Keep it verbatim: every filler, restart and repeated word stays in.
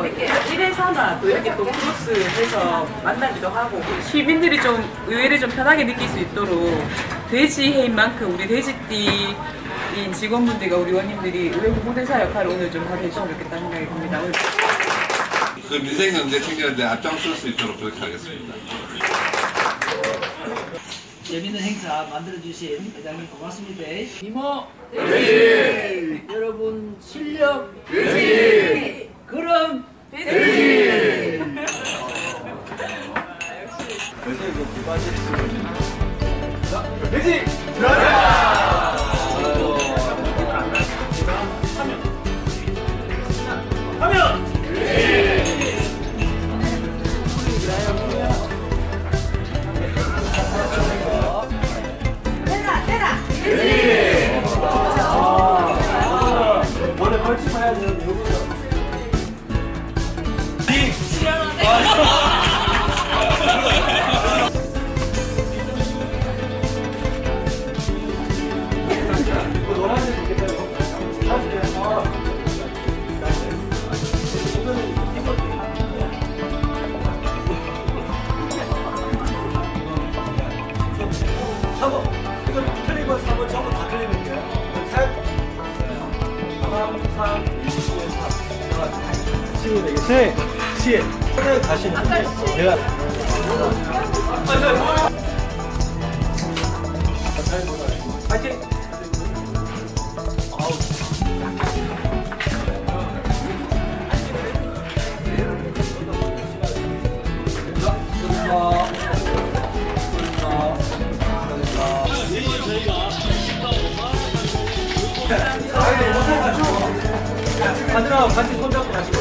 뭐 이렇게 일회사나 또 이렇게 또 크로스해서 만나기도 하고 시민들이 좀 의외로 좀 편하게 느낄 수 있도록 돼지해인만큼 우리 돼지띠 이 직원분들과 우리 원님들이 의회 홍보대사 역할을 오늘 좀 해주시면 좋겠다 생각이 듭니다. 그 민생경제 챙기는데 앞장설 수 있도록 노력하겠습니다. 재밌는 행사 만들어주신 회장님 고맙습니다. 이모 돼지! 여러분 실력 돼지! 그럼 돼지! 그래서 이거 부가실 있으면 돼지! 들어가자! 네, 시 하늘 가시는 분이 내가 파이팅! 가들아 같이 손잡고 다시 가.